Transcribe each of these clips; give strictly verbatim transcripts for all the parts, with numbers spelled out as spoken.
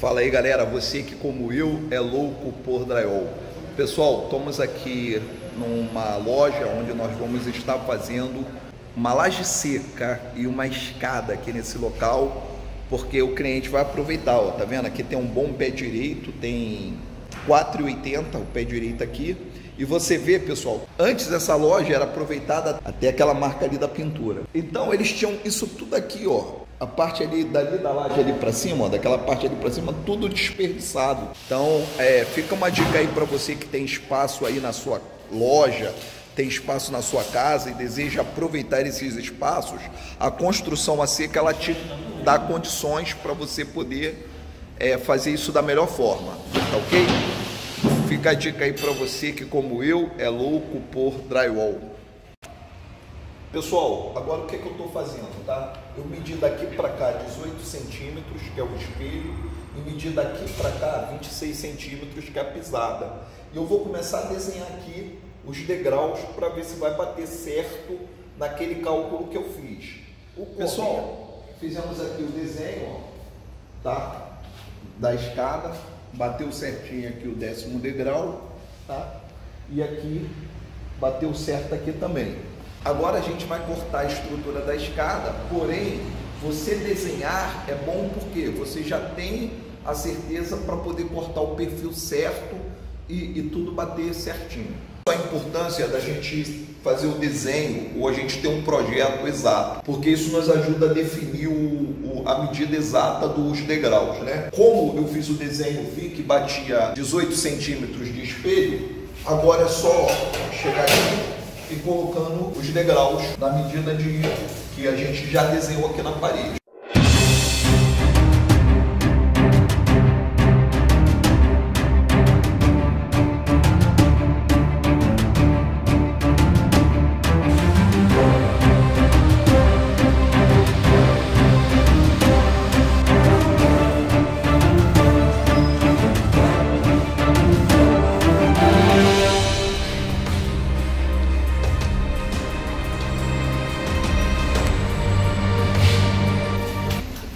Fala aí, galera, você que como eu é louco por drywall. Pessoal, estamos aqui numa loja onde nós vamos estar fazendo uma laje seca e uma escada aqui nesse local, porque o cliente vai aproveitar, ó, tá vendo? Aqui tem um bom pé direito, tem quatro e oitenta o pé direito aqui. E você vê, pessoal, antes essa loja era aproveitada até aquela marca ali da pintura. Então eles tinham isso tudo aqui, ó. A parte ali, dali da laje ali pra cima, ó, daquela parte ali pra cima, tudo desperdiçado. Então, é, fica uma dica aí pra você que tem espaço aí na sua loja, tem espaço na sua casa e deseja aproveitar esses espaços. A construção a seca, ela te dá condições pra você poder é, fazer isso da melhor forma, tá ok? Fica a dica aí pra você que, como eu, é louco por drywall. Pessoal, agora o que, é que eu estou fazendo, tá? Eu medi daqui para cá dezoito centímetros, que é o espelho, e medi daqui para cá vinte e seis centímetros, que é a pisada. E eu vou começar a desenhar aqui os degraus para ver se vai bater certo naquele cálculo que eu fiz. O Pessoal, fizemos aqui o desenho, ó, tá? Da escada, bateu certinho aqui o décimo degrau, tá? E aqui bateu certo aqui também. Agora a gente vai cortar a estrutura da escada, porém, você desenhar é bom porque você já tem a certeza para poder cortar o perfil certo e, e tudo bater certinho. A importância da gente fazer o desenho ou a gente ter um projeto exato, porque isso nos ajuda a definir o, o, a medida exata dos degraus, né? Como eu fiz o desenho, vi que batia dezoito centímetros de espelho, agora é só chegar aqui e colocando os degraus na medida de que a gente já desenhou aqui na parede.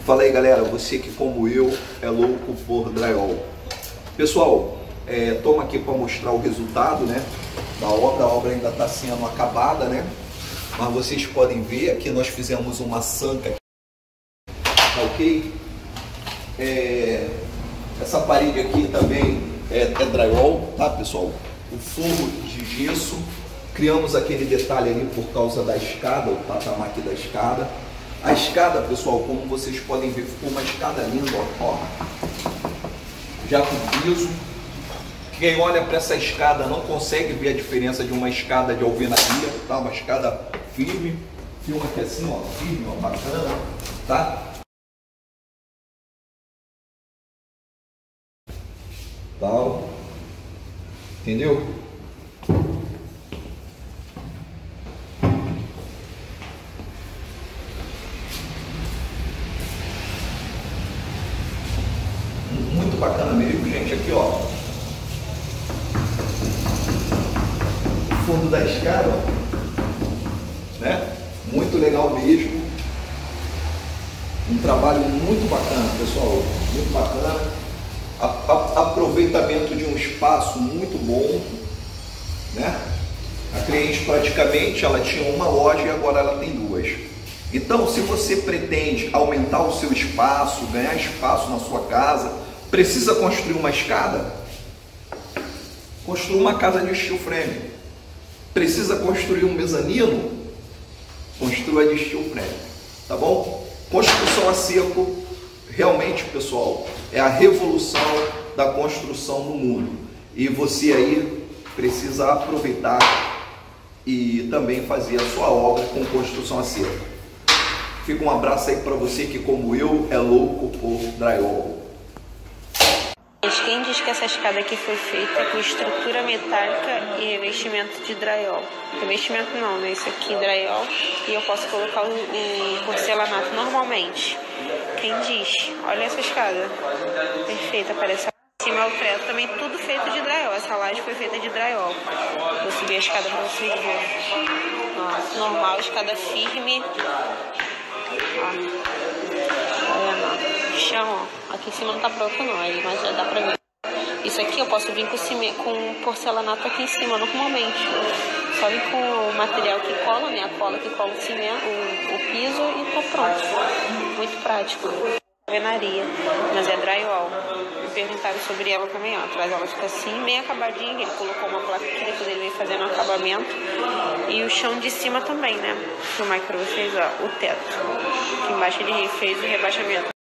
Fala aí, galera, você que como eu é louco por drywall. Pessoal, é, toma aqui para mostrar o resultado, né, da obra. A obra ainda está sendo acabada, né, mas vocês podem ver aqui nós fizemos uma sanca, tá ok? É, essa parede aqui também é, é drywall, tá, pessoal? O forro de gesso, criamos aquele detalhe ali por causa da escada, o patamar aqui da escada. A escada, pessoal, como vocês podem ver, ficou uma escada linda, ó, já com piso. Quem olha para essa escada não consegue ver a diferença de uma escada de alvenaria, tá? Uma escada firme, filma aqui assim, ó, firme, ó, bacana, tá? Tal, entendeu? Bacana mesmo, gente. Aqui, ó, o fundo da escada, ó, né? Muito legal mesmo. Um trabalho muito bacana, pessoal, muito bacana. A, a, aproveitamento de um espaço muito bom, né? A cliente praticamente ela tinha uma loja e agora ela tem duas. Então, se você pretende aumentar o seu espaço, ganhar espaço na sua casa, precisa construir uma escada? Construa uma casa de steel frame. Precisa construir um mezanino? Construa de steel frame, tá bom? Construção a seco, realmente, pessoal, é a revolução da construção no mundo. E você aí precisa aproveitar e também fazer a sua obra com construção a seco. Fica um abraço aí para você que, como eu, é louco por drywall. Quem diz que essa escada aqui foi feita com estrutura metálica e revestimento de drywall? Revestimento não, né? Isso aqui é drywall e eu posso colocar o, o porcelanato normalmente. Quem diz? Olha essa escada. Perfeita, parece. Cima é o prédio também, tudo feito de drywall. Essa laje foi feita de drywall. Vou subir a escada para vocês verem. Normal, escada firme. Ó. Olha lá. Chão, ó. Aqui em cima não tá pronto não, aí, mas já dá pra ver. Isso aqui eu posso vir com, cime... com porcelanato aqui em cima, normalmente. Só vir com o material que cola, né? A cola que cola o cimento, o, o piso e tá pronto. Muito prático. Alvenaria, mas é drywall. Me perguntaram sobre ela também, ó. Atrás ela fica assim, meio acabadinha. Ele colocou uma placa aqui, depois ele veio fazendo um acabamento. E o chão de cima também, né? Vou filmar aqui pra vocês, ó, o teto. Aqui embaixo ele fez o rebaixamento.